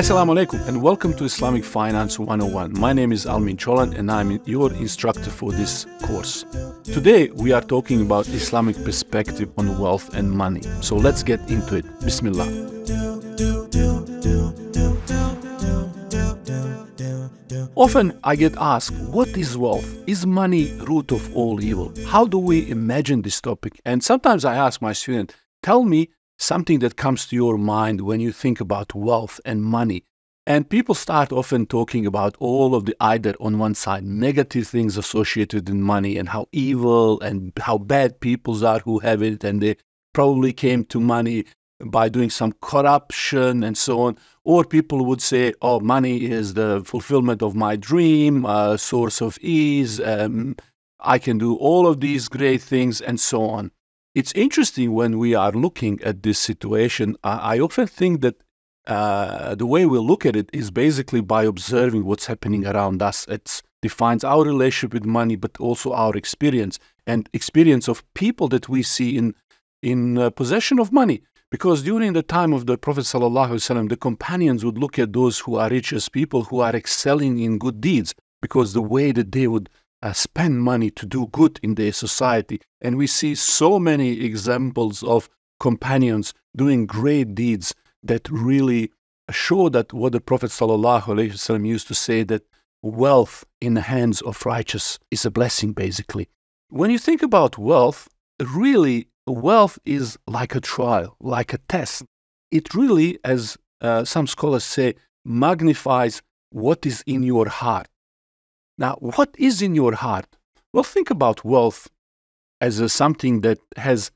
Assalamu alaikum and welcome to Islamic Finance 101. My name is Almir Colan and I'm your instructor for this course. Today we are talking about Islamic perspective on wealth and money. So let's get into it. Bismillah. Often I get asked, what is wealth? Is money root of all evil? How do we imagine this topic? And sometimes I ask my student, tell me something that comes to your mind when you think about wealth and money. And people start often talking about all of the either on one side, negative things associated with money and how evil and how bad people are who have it and they probably came to money by doing some corruption and so on. Or people would say, oh, money is the fulfillment of my dream, source of ease, I can do all of these great things and so on. It's interesting when we are looking at this situation, I often think that the way we look at it is basically by observing what's happening around us. It defines our relationship with money, but also our experience and experience of people that we see in possession of money. Because during the time of the Prophet ﷺ, the companions would look at those who are rich as people who are excelling in good deeds, because the way that they would spend money to do good in their society. And we see so many examples of companions doing great deeds that really show that what the Prophet ﷺ used to say, that wealth in the hands of righteous is a blessing, basically. When you think about wealth, really wealth is like a trial, like a test. It really, as some scholars say, magnifies what is in your heart. Now, what is in your heart? Well, think about wealth as something that has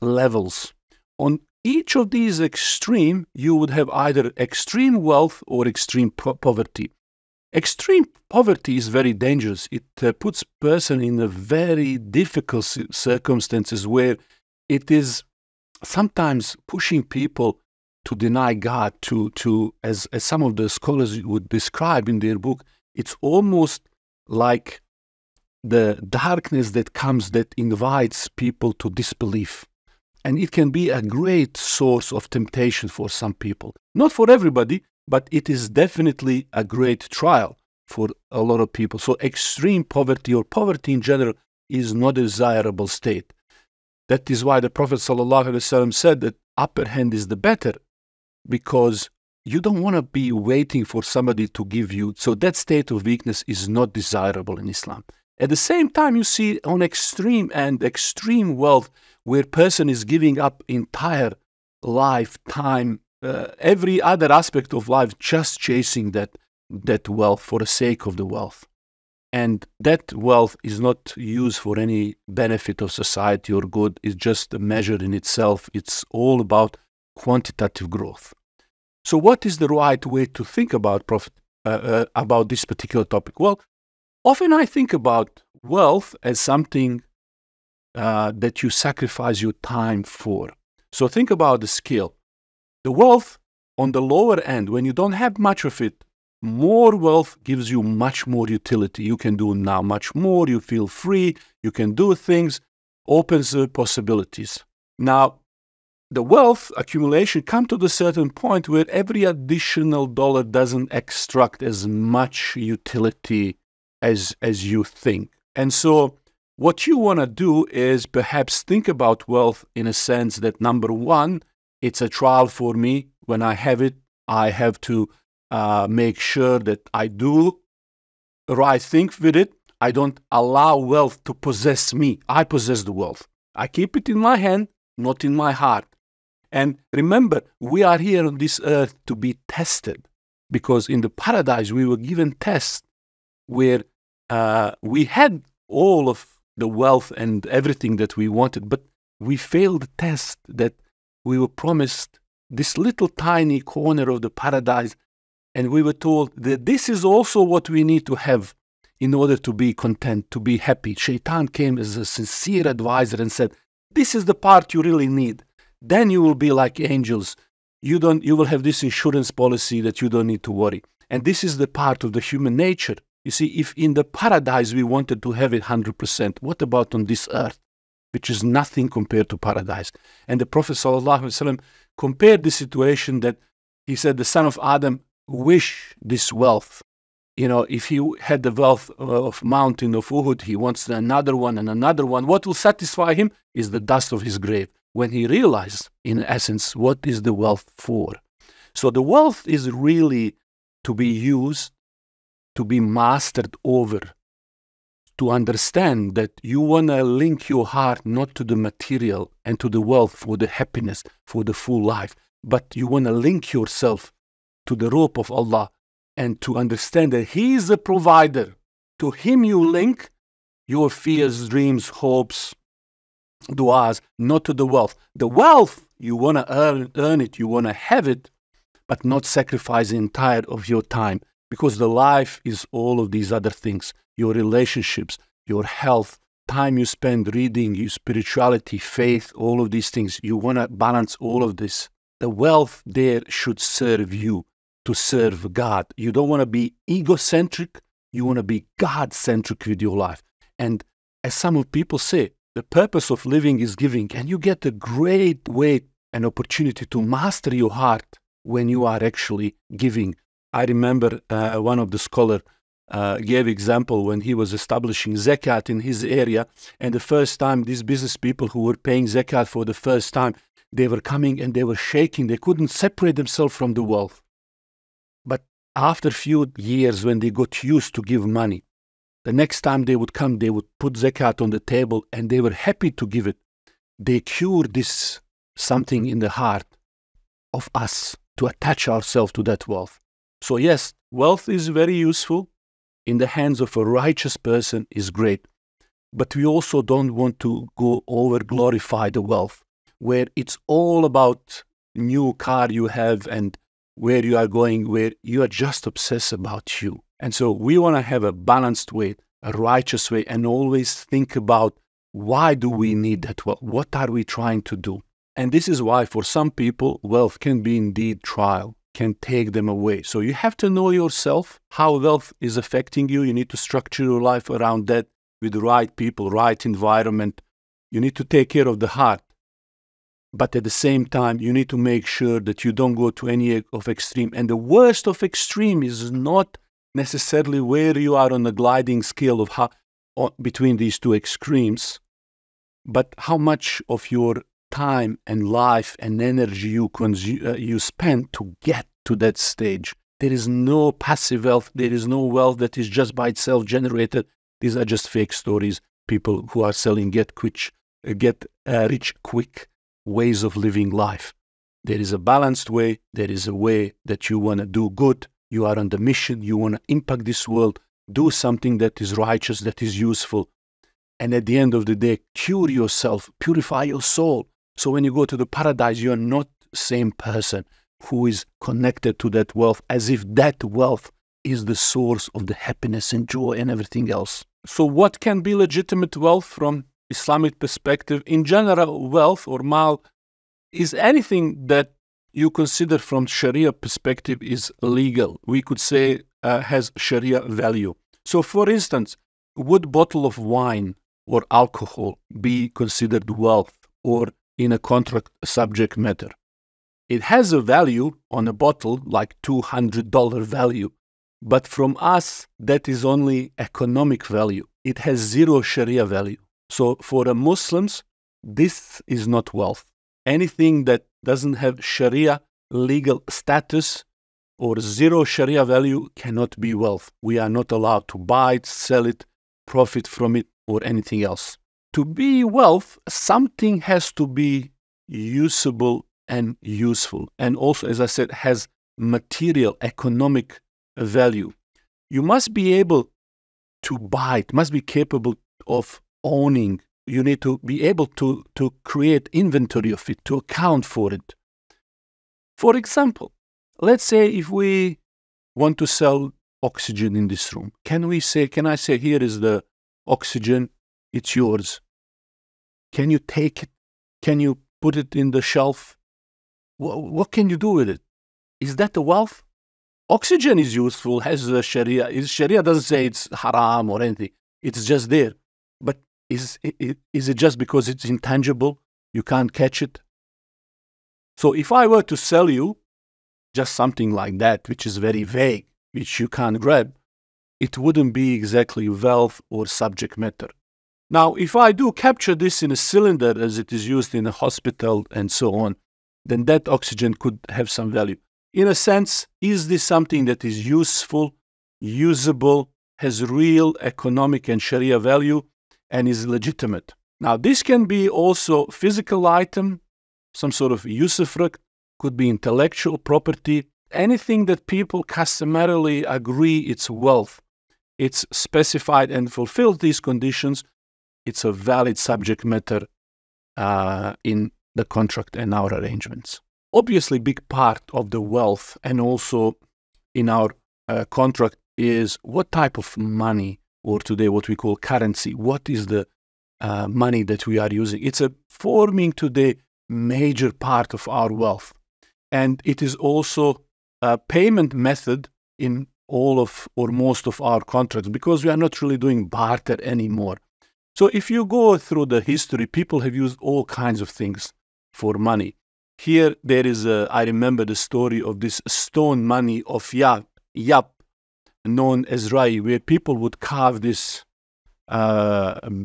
levels. On each of these extreme, you would have either extreme wealth or extreme poverty. Extreme poverty is very dangerous. It puts person in a very difficult circumstances where it is sometimes pushing people to deny God, as some of the scholars would describe in their book, it's almost like the darkness that comes that invites people to disbelief. And it can be a great source of temptation for some people. Not for everybody, but it is definitely a great trial for a lot of people. So extreme poverty or poverty in general is not a desirable state. That is why the Prophet ﷺ said that upper hand is the better, because you don't want to be waiting for somebody to give you. So that state of weakness is not desirable in Islam. At the same time, you see on extreme and extreme wealth, where person is giving up entire life, time, every other aspect of life, just chasing that wealth for the sake of the wealth. And that wealth is not used for any benefit of society or good. It's just a measure in itself. It's all about quantitative growth. So what is the right way to think about about this particular topic? Well, often I think about wealth as something that you sacrifice your time for. So think about the skill. The wealth on the lower end, when you don't have much of it, more wealth gives you much more utility. You can do now much more. You feel free. You can do things. Opens the possibilities. Now, the wealth accumulation comes to the certain point where every additional dollar doesn't extract as much utility as you think. And so what you want to do is perhaps think about wealth in a sense that, number one, it's a trial for me. When I have it, I have to make sure that I do the right thing with it. I don't allow wealth to possess me. I possess the wealth. I keep it in my hand, not in my heart. And remember, we are here on this earth to be tested, because in the paradise we were given tests where we had all of the wealth and everything that we wanted, but we failed the test that we were promised this little tiny corner of the paradise, and we were told that this is also what we need to have in order to be content, to be happy. Shaitan came as a sincere advisor and said, this is the part you really need. Then you will be like angels. You will have this insurance policy that you don't need to worry. And this is the part of the human nature. You see, if in the paradise we wanted to have it 100%, what about on this earth, which is nothing compared to paradise? And the Prophet ﷺ compared the situation that He said, the son of Adam wish this wealth. You know, if he had the wealth of mountain of Uhud, he wants another one and another one. What will satisfy him is the dust of his grave, when he realized, in essence, what is the wealth for. So the wealth is really to be used, to be mastered over, to understand that you want to link your heart not to the material and to the wealth for the happiness, for the full life, but you want to link yourself to the rope of Allah and to understand that He is the provider. To Him you link your fears, dreams, hopes, du'as, not to the wealth. The wealth, you want to earn it, you want to have it, but not sacrifice the entire of your time, because the life is all of these other things: your relationships, your health, time you spend reading, your spirituality, faith, all of these things. You want to balance all of this. The wealth there should serve you, to serve God. You don't want to be egocentric, you want to be God-centric with your life. And as some people say, the purpose of living is giving, and you get a great way and opportunity to master your heart when you are actually giving. I remember one of the scholars gave example when he was establishing zakat in his area, and the first time these business people who were paying zakat for the first time, they were coming and they were shaking. They couldn't separate themselves from the wealth. But after a few years, when they got used to give money, the next time they would come, they would put zakat on the table and they were happy to give it. They cured this something in the heart of us to attach ourselves to that wealth. So yes, wealth is very useful. In the hands of a righteous person is great. But we also don't want to go over glorify the wealth, where it's all about new car you have and where you are going, where you are just obsessed about you. And so we want to have a balanced way, a righteous way, and always think about why do we need that wealth? What are we trying to do? And this is why for some people, wealth can be indeed trial, can take them away. So you have to know yourself, how wealth is affecting you. You need to structure your life around that with the right people, right environment. You need to take care of the heart. But at the same time, you need to make sure that you don't go to any of extreme. And the worst of extreme is not necessarily where you are on the gliding scale of how, between these two extremes, but how much of your time and life and energy you spend to get to that stage. There is no passive wealth. There is no wealth that is just by itself generated. These are just fake stories. People who are selling get rich quick ways of living life. There is a balanced way. There is a way that you want to do good. You are on the mission. You want to impact this world. Do something that is righteous, that is useful. And at the end of the day, cure yourself, purify your soul. So when you go to the paradise, you are not the same person who is connected to that wealth, as if that wealth is the source of the happiness and joy and everything else. So what can be legitimate wealth from Islamic perspective? In general, wealth or mal is anything that you consider from Sharia perspective is legal. We could say has Sharia value. So for instance, would a bottle of wine or alcohol be considered wealth or in a contract subject matter? It has a value on a bottle, like $200 value, but from us, that is only economic value. It has zero Sharia value. So for the Muslims, this is not wealth. Anything that doesn't have Sharia legal status or zero Sharia value cannot be wealth. We are not allowed to buy it, sell it, profit from it, or anything else. To be wealth, something has to be usable and useful. And also, as I said, has material, economic value. You must be able to buy it, must be capable of owning. You need to be able to create inventory of it, to account for it. For example, let's say if we want to sell oxygen in this room, can I say, here is the oxygen, it's yours. Can you take it? Can you put it in the shelf? What can you do with it? Is that a wealth? Oxygen is useful, has the Sharia. Sharia doesn't say it's haram or anything. It's just there. But is it just because it's intangible? You can't catch it? So if I were to sell you just something like that, which is very vague, which you can't grab, it wouldn't be exactly wealth or subject matter. Now, if I do capture this in a cylinder as it is used in a hospital and so on, then that oxygen could have some value. In a sense, is this something that is useful, usable, has real economic and Sharia value, and is legitimate? Now, this can be also physical item, some sort of usufruct, could be intellectual property, anything that people customarily agree it's wealth, it's specified and fulfills these conditions, it's a valid subject matter in the contract and our arrangements. Obviously, big part of the wealth and also in our contract is what type of money, or today what we call currency, what is the money that we are using. It's a forming today major part of our wealth. And it is also a payment method in all of or most of our contracts because we are not really doing barter anymore. So if you go through the history, people have used all kinds of things for money. Here there is a, I remember the story of this stone money of Yap, known as Rai, where people would carve these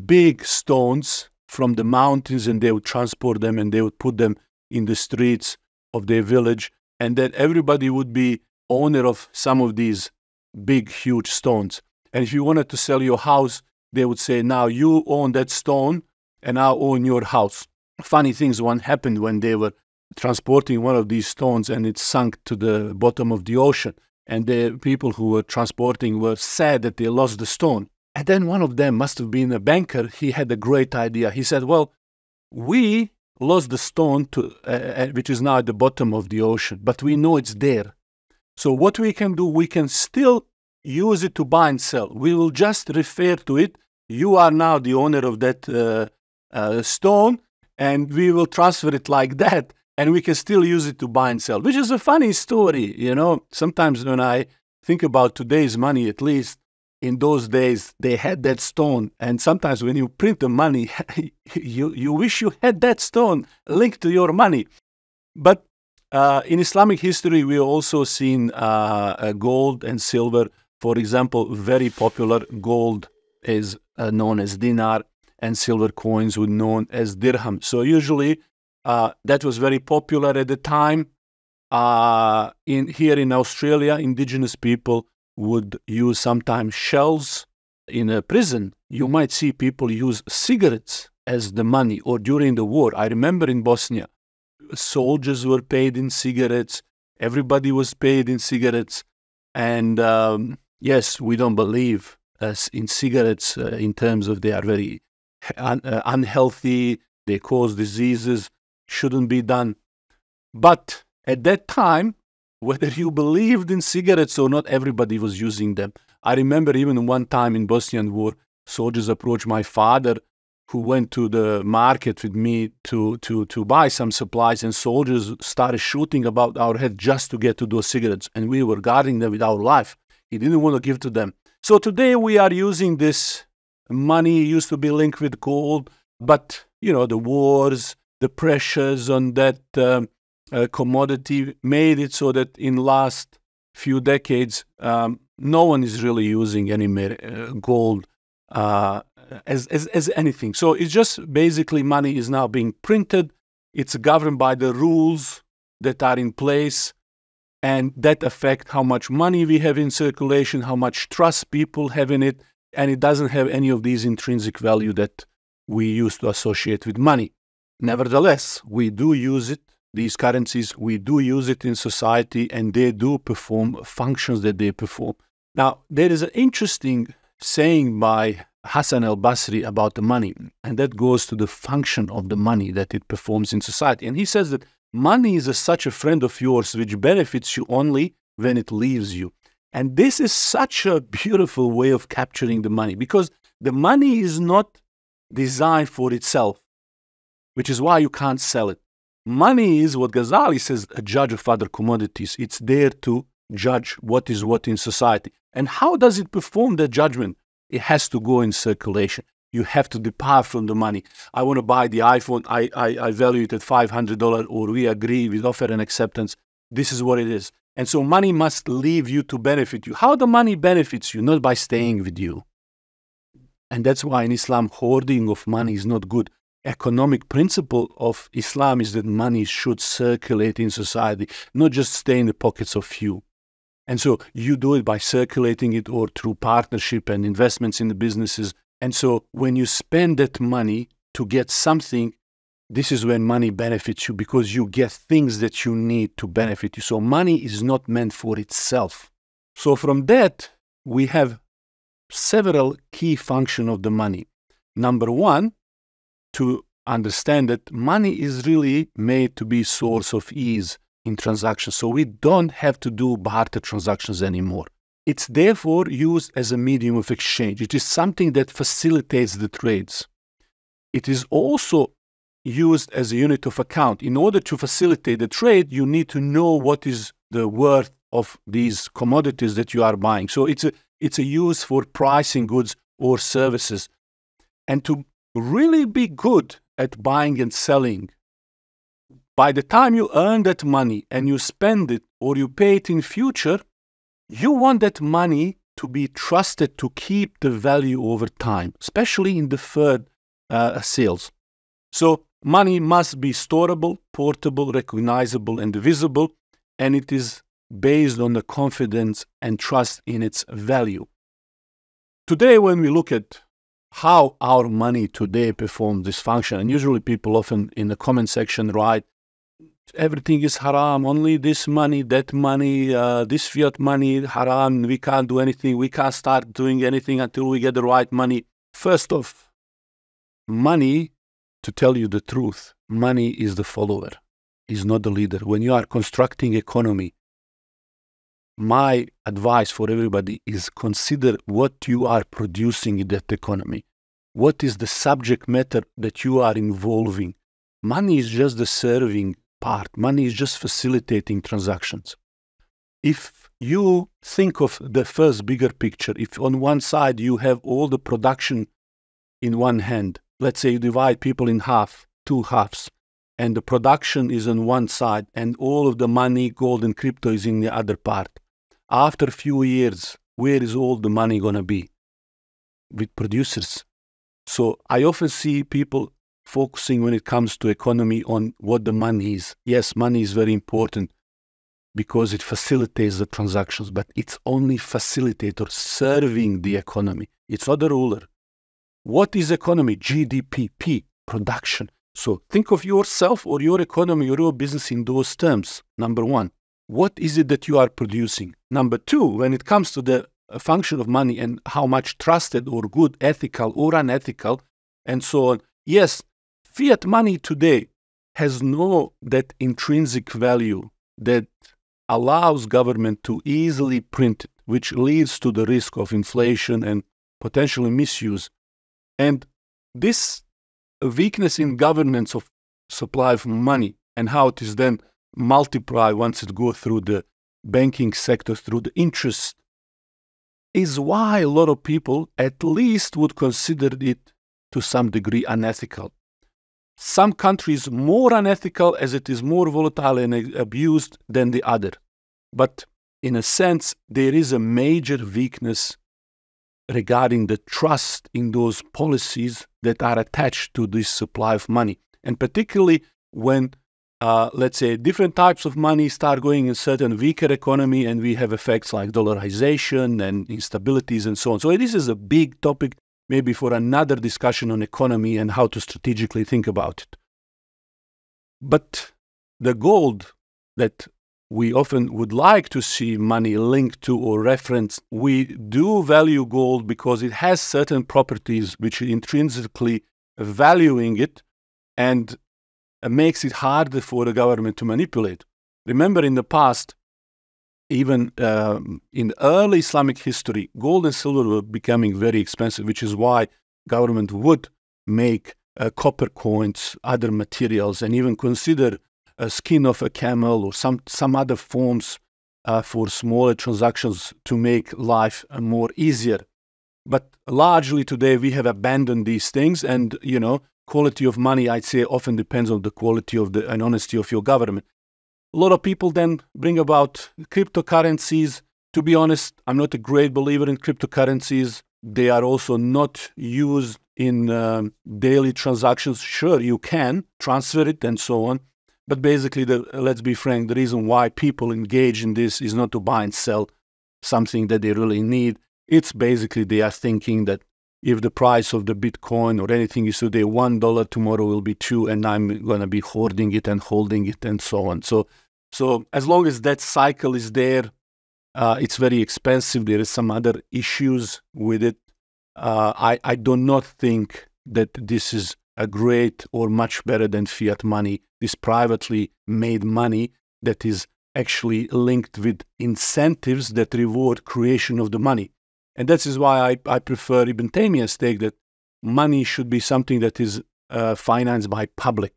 big stones from the mountains and they would transport them and they would put them in the streets of their village. And then everybody would be owner of some of these big, huge stones. And if you wanted to sell your house, they would say, now you own that stone and I own your house. Funny things one happened when they were transporting one of these stones and it sunk to the bottom of the ocean. And the people who were transporting were sad that they lost the stone. And then one of them must have been a banker. He had a great idea. He said, well, we lost the stone, which is now at the bottom of the ocean, but we know it's there. So what we can do, we can still use it to buy and sell. We will just refer to it. You are now the owner of that stone, and we will transfer it like that. And we can still use it to buy and sell, which is a funny story, you know. Sometimes when I think about today's money, at least in those days, they had that stone. And sometimes when you print the money, you wish you had that stone linked to your money. But in Islamic history, we have also seen gold and silver. For example, very popular gold is known as dinar, and silver coins were known as dirham. So usually, that was very popular at the time. Here in Australia, indigenous people would use sometimes shells. In a prison, you might see people use cigarettes as the money, or during the war. I remember in Bosnia, soldiers were paid in cigarettes. Everybody was paid in cigarettes. And yes, we don't believe in cigarettes in terms of they are very unhealthy, they cause diseases. Shouldn't be done. But at that time, whether you believed in cigarettes or not, everybody was using them. I remember even one time in Bosnian War, soldiers approached my father, who went to the market with me to buy some supplies, and soldiers started shooting about our head just to get to those cigarettes, and we were guarding them with our life. He didn't want to give to them. So today we are using this money, used to be linked with gold, but, you know, the wars, the pressures on that commodity made it so that in last few decades, no one is really using any gold as anything. So it's just basically money is now being printed. It's governed by the rules that are in place, and that affect how much money we have in circulation, how much trust people have in it, and it doesn't have any of these intrinsic value that we used to associate with money. Nevertheless, we do use it, these currencies, we do use it in society, and they do perform functions that they perform. Now, there is an interesting saying by Hassan al-Basri about the money, and that goes to the function of the money that it performs in society. And he says that money is such a friend of yours which benefits you only when it leaves you. And this is such a beautiful way of capturing the money, because the money is not designed for itself, which is why you can't sell it. Money is what Ghazali says, a judge of other commodities. It's there to judge what is what in society. And how does it perform that judgment? It has to go in circulation. You have to depart from the money. I want to buy the iPhone. I value it at $500, or we agree with offer and acceptance. This is what it is. And so money must leave you to benefit you. How the money benefits you? Not by staying with you. And that's why in Islam, hoarding of money is not good. Economic principle of Islam is that money should circulate in society, not just stay in the pockets of few. And so you do it by circulating it or through partnership and investments in the businesses. And so when you spend that money to get something, this is when money benefits you, because you get things that you need to benefit you. So money is not meant for itself. So from that, we have several key functions of the money. Number one, to understand that money is really made to be a source of ease in transactions. So we don't have to do barter transactions anymore. It's therefore used as a medium of exchange. It is something that facilitates the trades. It is also used as a unit of account. In order to facilitate the trade, you need to know what is the worth of these commodities that you are buying. So it's a use for pricing goods or services. And to really be good at buying and selling, by the time you earn that money and you spend it or you pay it in future, you want that money to be trusted to keep the value over time, especially in deferred sales. So money must be storable, portable, recognizable, and divisible, and it is based on the confidence and trust in its value. Today, when we look at how our money today performs this function, and usually people often in the comment section write, everything is haram, only this money, that money, this fiat money, haram, we can't do anything, we can't start doing anything until we get the right money. First off, money, to tell you the truth, money is the follower, is not the leader. When you are constructing economy, my advice for everybody is consider what you are producing in that economy. What is the subject matter that you are involving? Money is just the serving part. Money is just facilitating transactions. If you think of the first bigger picture, if on one side you have all the production in one hand, let's say you divide people in half, two halves, and the production is on one side and all of the money, gold and crypto is in the other part. After a few years, where is all the money going to be? With producers. So I often see people focusing when it comes to economy on what the money is. Yes, money is very important because it facilitates the transactions, but it's only facilitator serving the economy. It's not the ruler. What is economy? GDP, P, production. So think of yourself or your economy or your business in those terms. Number one. What is it that you are producing? Number two, when it comes to the function of money and how much trusted or good, ethical or unethical, and so on. Yes, fiat money today has no that intrinsic value that allows government to easily print it, which leads to the risk of inflation and potentially misuse. And this weakness in governance of supply of money and how it is then multiply once it goes through the banking sector, through the interest, is why a lot of people at least would consider it to some degree unethical. Some countries more unethical as it is more volatile and abused than the other. But in a sense, there is a major weakness regarding the trust in those policies that are attached to this supply of money. And particularly when let's say different types of money start going in certain weaker economy and we have effects like dollarization and instabilities and so on. So this is a big topic maybe for another discussion on economy and how to strategically think about it. But the goal that we often would like to see money linked to or referenced, we do value gold because it has certain properties which are intrinsically valuing it and makes it harder for the government to manipulate. Remember in the past, even in early Islamic history, gold and silver were becoming very expensive, which is why government would make copper coins, other materials, and even consider a skin of a camel or some other forms for smaller transactions to make life more easier. But largely today we have abandoned these things and, you know, quality of money, I'd say, often depends on the quality of the and honesty of your government. A lot of people then bring about cryptocurrencies. To be honest, I'm not a great believer in cryptocurrencies. They are also not used in daily transactions. Sure, you can transfer it and so on. But basically, let's be frank, the reason why people engage in this is not to buy and sell something that they really need. It's basically they are thinking that if the price of the Bitcoin or anything is today $1, tomorrow will be $2, and I'm going to be hoarding it and holding it and so on. So as long as that cycle is there, it's very expensive. There is some other issues with it. I do not think that this is a great or much better than fiat money, this privately made money that is actually linked with incentives that reward creation of the money. And that is why I prefer Ibn Taymiyyah's take that money should be something that is financed by public.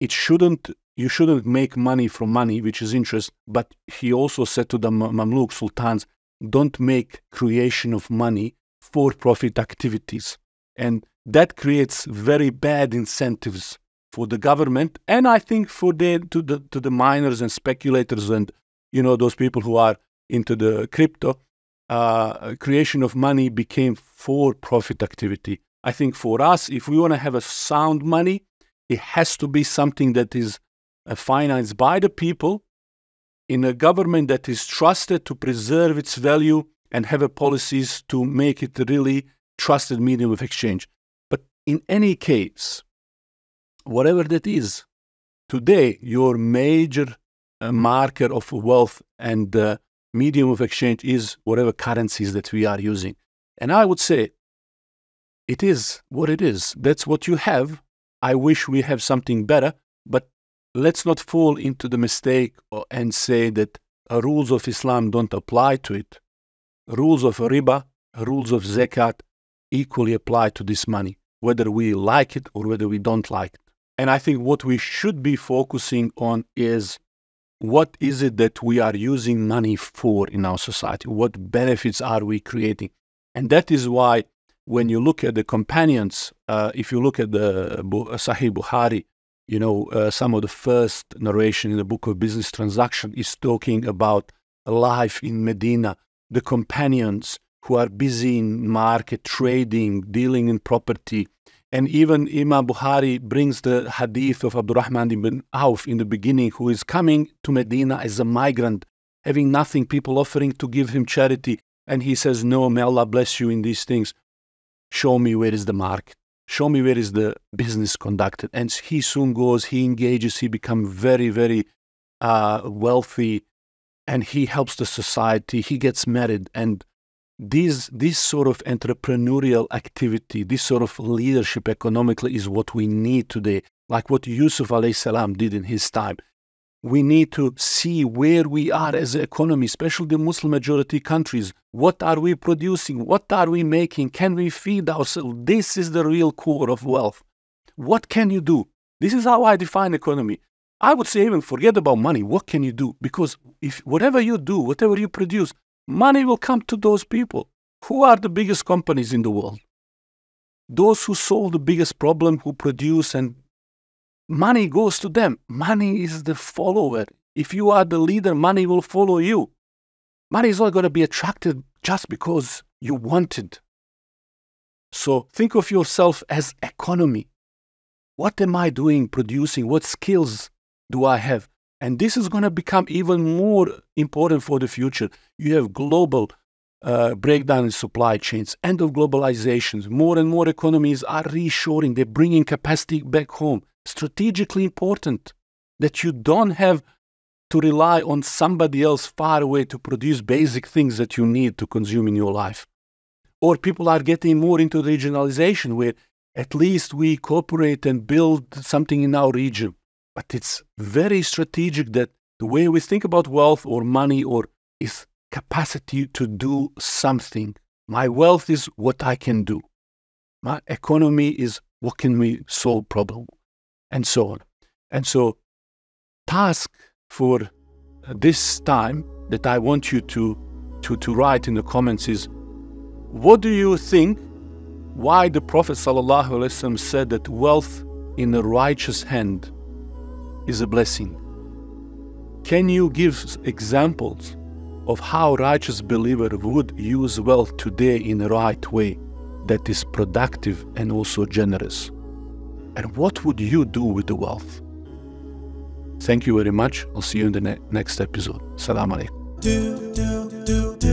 It shouldn't, you shouldn't make money from money, which is interest, but he also said to the Mamluk sultans, don't make creation of money for-profit activities. And that creates very bad incentives for the government, and I think for to the miners and speculators and, you know, those people who are into the crypto. Creation of money became for-profit activity. I think for us, if we want to have a sound money, it has to be something that is financed by the people in a government that is trusted to preserve its value and have a policies to make it really trusted medium of exchange. But in any case, whatever that is, today your major marker of wealth and medium of exchange is whatever currencies that we are using. And I would say it is what it is. That's what you have. I wish we have something better, but let's not fall into the mistake and say that rules of Islam don't apply to it. Rules of riba, rules of zakat equally apply to this money, whether we like it or whether we don't like it. And I think what we should be focusing on is what is it that we are using money for in our society? What benefits are we creating? And that is why when you look at the companions, if you look at the Sahih Bukhari, you know, some of the first narration in the book of Business Transactions is talking about life in Medina, the companions who are busy in market, trading, dealing in property. And even Imam Bukhari brings the hadith of Abdurrahman ibn Auf in the beginning, who is coming to Medina as a migrant, having nothing, people offering to give him charity. And he says, no, may Allah bless you in these things. Show me where is the market. Show me where is the business conducted. And he soon goes, he engages, he becomes very, very wealthy, and he helps the society. He gets married, and this sort of entrepreneurial activity, this sort of leadership economically is what we need today, like what Yusuf alayhi salam did in his time. We need to see where we are as an economy, especially the Muslim majority countries. What are we producing? What are we making? Can we feed ourselves? This is the real core of wealth. What can you do? This is how I define economy. I would say even forget about money. What can you do? Because if whatever you do, whatever you produce, money will come to those people who are the biggest companies in the world. Those who solve the biggest problem, who produce, and money goes to them. Money is the follower. If you are the leader, money will follow you. Money is not going to be attracted just because you want it. So think of yourself as economy. What am I doing, producing? What skills do I have? And this is going to become even more important for the future. You have global breakdown in supply chains, end of globalizations. More and more economies are reshoring. They're bringing capacity back home. Strategically important that you don't have to rely on somebody else far away to produce basic things that you need to consume in your life. Or people are getting more into regionalization, where at least we cooperate and build something in our region. But it's very strategic that the way we think about wealth or money or is capacity to do something. My wealth is what I can do. My economy is what can we solve problem, and so on. And so task for this time that I want you to write in the comments is, what do you think? Why the Prophet ﷺ said that wealth in a righteous hand is a blessing. Can you give examples of how righteous believer would use wealth today in a right way that is productive and also generous? And what would you do with the wealth? Thank you very much. I'll see you in the next episode. Assalamu alaikum.